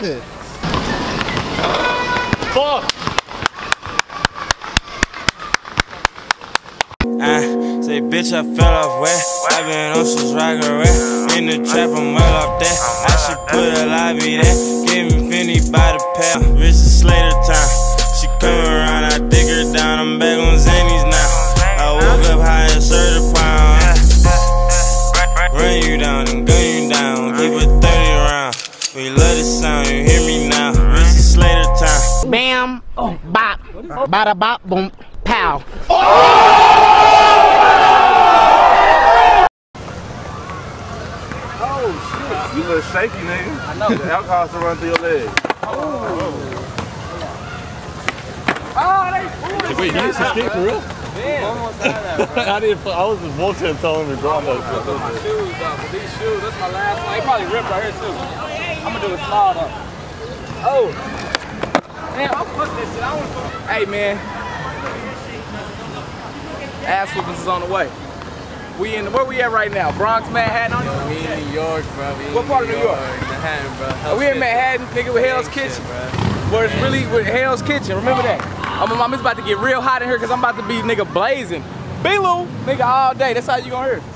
love it. Fuck. Say, bitch, I fell off wet. I been on some swagger wet. In the trap, I'm well off that. I should put a lobby there. Give me Finny by the pound. Rich is Slater time. She come around, I dig her down. I'm back on Zannies now. I woke up high and served a pound. Run you down and gun you down. Keep a 30 round. We love this sound, you hear me now. Rich is Slater time. Bam, oh, bop, bada bop, boom, pow. Oh! You look shaky, nigga. I know. The alcohol's to run through your legs. Oh, they wait, you used to skate for real? Yeah. I was just bullshitting telling him to grab those. My shoes, though. But these shoes, that's my last one. They probably ripped right here, too. I'm going to do a small, though. Oh. Damn, I'm putting this shit. I want to. Hey, man. Ass whoopings is on the way. We in the, where we at right now? Bronx, Manhattan? Yo, we in New York, bro. What part of New York? Manhattan, bro. Hell's we in Manhattan, nigga, with Hell's Kitchen. Where it's really with Hell's Kitchen, remember that. I'm just about to get real hot in here because I'm about to be, nigga, blazing. B.Lou, nigga, all day. That's how you gonna hear it.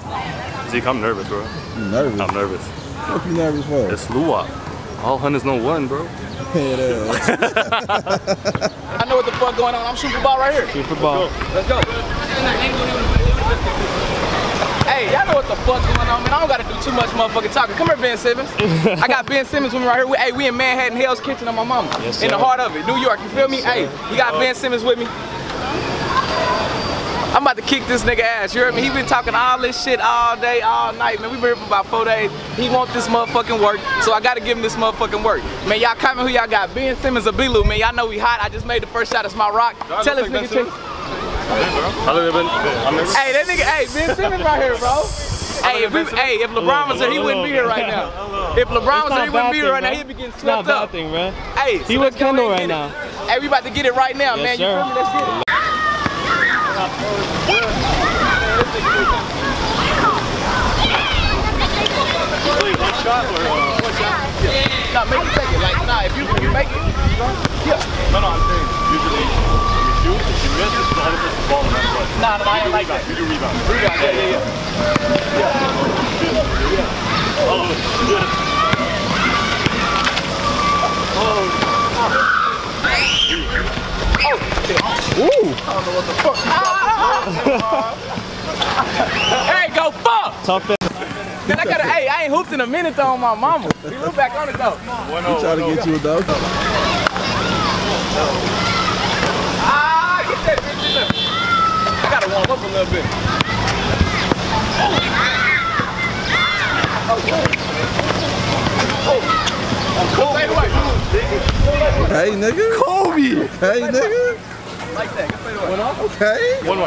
Zeke, I'm nervous, bro. You nervous? I'm nervous. What you nervous for? It's Lou Wop. All hunters know one, bro. I know what the fuck going on. I'm shooting the ball right here. Shoot the ball. Let's go. Let's go. Hey, y'all know what the fuck's going on, man. I don't gotta do too much motherfucking talking. Come here, Ben Simmons. I got Ben Simmons with me right here. Hey, we in Manhattan, Hell's Kitchen on my mama. Yes, sir. In the heart of it, New York, you feel me? Yes, hey, you got Ben Simmons with me. I'm about to kick this nigga ass, you heard me? He been talking all this shit all day, all night, man. We been here for about 4 days. He want this motherfucking work, so I gotta give him this motherfucking work. Man, y'all comment who y'all got, Ben Simmons or B.Lou, man. Y'all know we hot. I just made the first shot, it's my rock. Tell this nigga to. Hey, that nigga, hey, Ben Simmons right here, bro. Hey, if LeBron was here, he wouldn't be here right now. If LeBron was here, he wouldn't be here right now. He'd be getting swept up. Thing, man. Hey, he with Kendall right now. Hey, we about to get it right now, man. You feel me? Let's get it. One shot or one shot? No, make it take it. Like, nah, if you make it, yeah. No, I'm saying usually. You miss, it's 100% ball in that play. Nah, I ain't like that. You do rebound. Rebound, yeah. Oh, shit. Oh. Ooh. I don't know what the fuck. Hey, go fuck! Top that. Then I gotta, hey, I ain't hooped in a minute though on my mama. We look back on it though. We try to get you a dog. I gotta warm up a little bit. Hey, nigga. Kobe. Hey, nigga. Like that. Get away. One off. Okay. One up.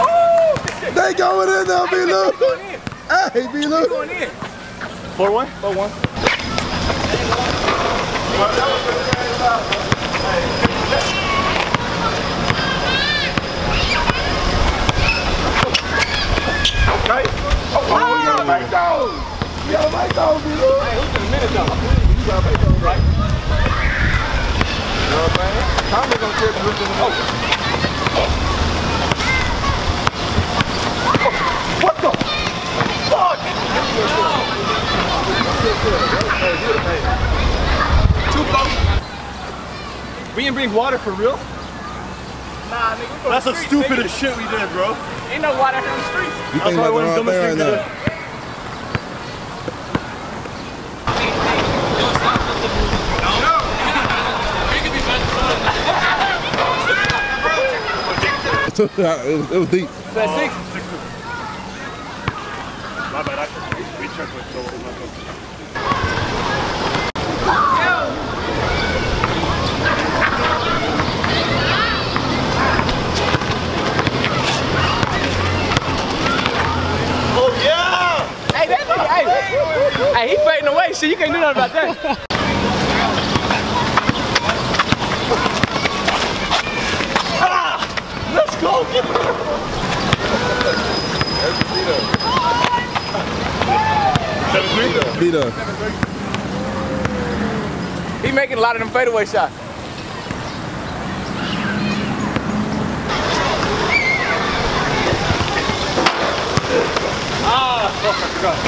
Oh. They going in now, B.Lou. Hey, B.Lou. They going in. 4-1? 4-1. Okay. Oh, you gotta make those. You gotta make those, B.Lou. Hey, who's in a minute, though? You gotta make those, right? You know what I'm saying? Tommy gonna trip who's in the open. What the fuck? Two folks. We didn't bring water for real? Nah, nigga. That's the stupidest shit we did, bro. Ain't no water from the streets. You think about the dumbest thing to do. It was deep. That's six. My bad, I checked with Joel in my phone. Oh yeah! Hey, that, hey, hey, he fading away, shit, you can't do nothing about that. Go get it! He making a lot of them fadeaway shots. Ah! Oh my God.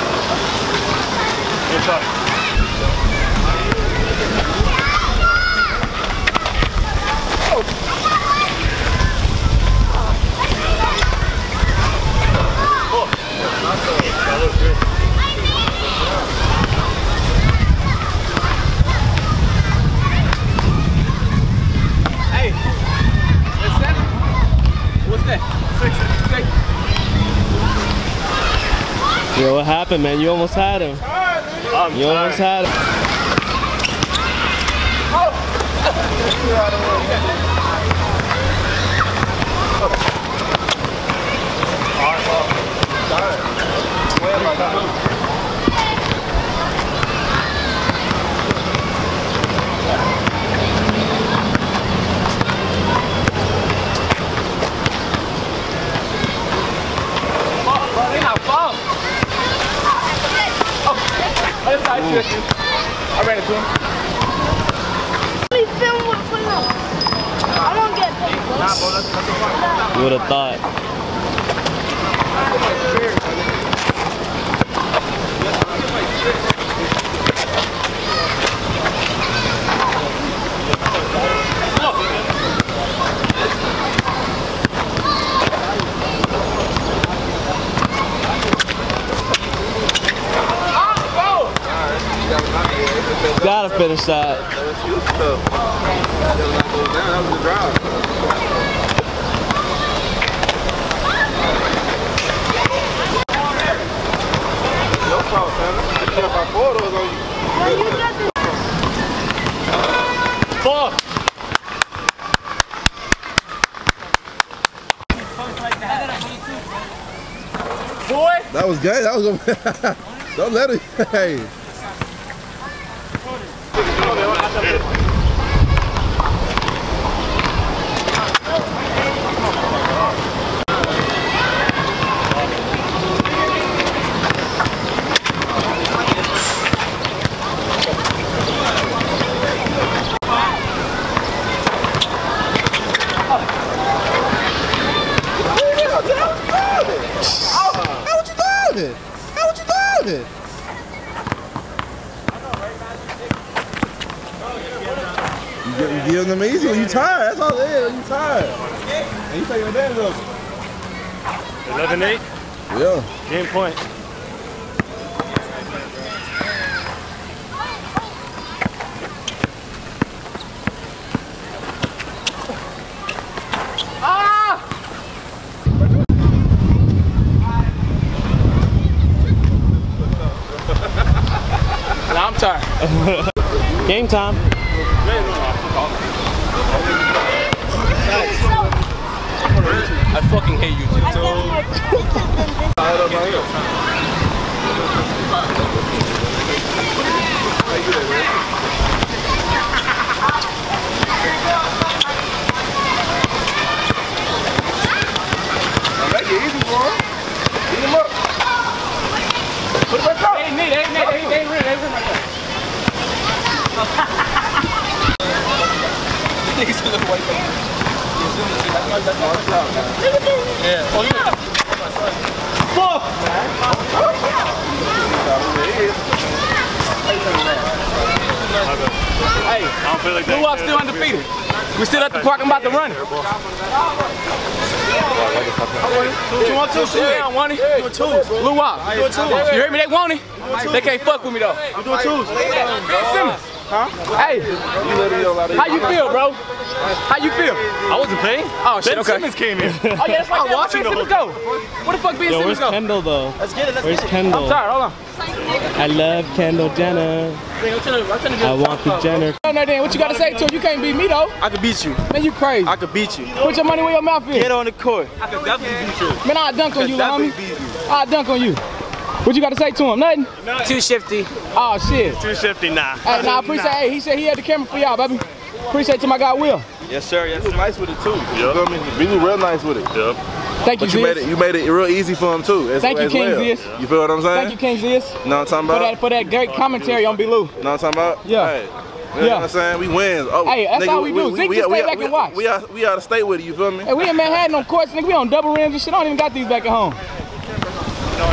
Good shot. Yo, what happened, man? You almost had him. You almost had him. I ran it to him. I don't get that. You would have thought. Gotta finish that. That was huge stuff. That was a drive. No problem, man. I can't have my photos on you. Fuck! Boy! That was good. That was a... Don't let it... Hey! Give them easy when you tired. That's all it is. You tired. And you taking advantage of it. 11-8. Yeah. Game point. Ah! Now I'm tired. Game time. I fucking hate you, Make it easy, bro. Eat him up. Put it back up. They ain't real. Hey, I don't feel like Lou Wop still undefeated. We still at the park, I'm about to run. You want two? Shoot down, want it? Do a twos. Lou Wop. Do a twos. You hear me? They want it. They can't fuck with me though. I'm doing twos. Ben Simmons. Huh? Hey, how you feel, bro? How you feel? I wasn't playing. Oh shit, Ben Simmons came in. Oh yeah, that's like watching Ben Simmons go. What the fuck Ben Simmons go? Where's Kendall though? Let's get it, let's get it. Where's Kendall? I'm tired, hold on. I love Kendall Jenner. I want the Jenner. No, Dan, what you gotta say to him? You can't beat me though. I could beat you. Man, you crazy. I could beat you. Put your money where your mouth is. Get on the court. I could definitely beat you. Man, I'll dunk on you, homie. I'll dunk on you. What you got to say to him? Nothing? Too shifty. Oh, shit. Too shifty, nah. Hey, nah, I appreciate it. Hey, he said he had the camera for y'all, baby. Appreciate it to my guy, Will. Yes, sir. Yes, he was nice with it, too. Yep. You feel me? He was real nice with it. Yep. Thank you, Zias. You made it real easy for him, too. Thank you, King Zias. Yeah. You feel what I'm saying? Thank you, King Zias. Know what I'm talking about? For that great commentary on B.Lou. Know what I'm talking about? Yeah. Hey. You know what I'm saying? We win. Oh, hey, that's how we do. Zeke, just stay back and watch. We ought to stay with it, you feel me? Hey, we ain't Manhattan on courts, nigga. We on double rims and shit. I don't even got these back at home.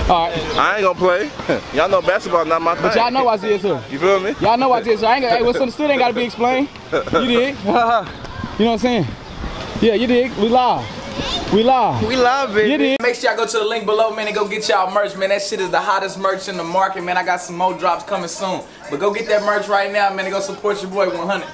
All right. I ain't gonna play. Y'all know basketball not my thing. But y'all know why Zias here. You feel me? Y'all know why Zias here. Hey, what's understood ain't gotta be explained. You dig? You know what I'm saying? Yeah, you dig? We live. We live. We live, baby. You dig? Make sure y'all go to the link below, man, and go get y'all merch, man. That shit is the hottest merch in the market, man. I got some more drops coming soon. But go get that merch right now, man, and go support your boy 100.